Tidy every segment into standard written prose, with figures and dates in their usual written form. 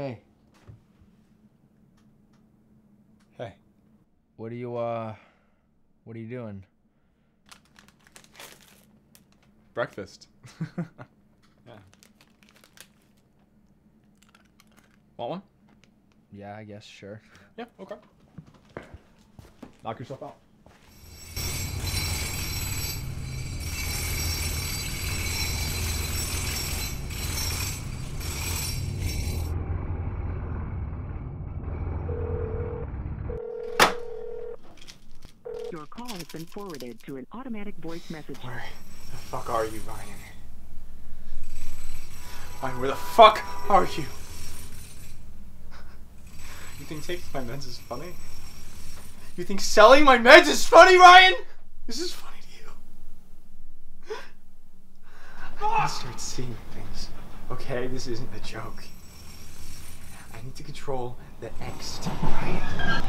Hey. Hey. What are you doing? Breakfast. Yeah. Want one? Yeah, I guess, sure. Yeah, okay. Knock yourself out. Your call has been forwarded to an automatic voice message. Where the fuck are you, Ryan? Ryan, where the fuck are you? You think taking my meds is funny? You think selling my meds is funny, Ryan? This is funny to you. I start seeing things. Okay, this isn't a joke. I need to control the angst, Ryan.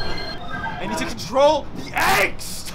I need to control the angst!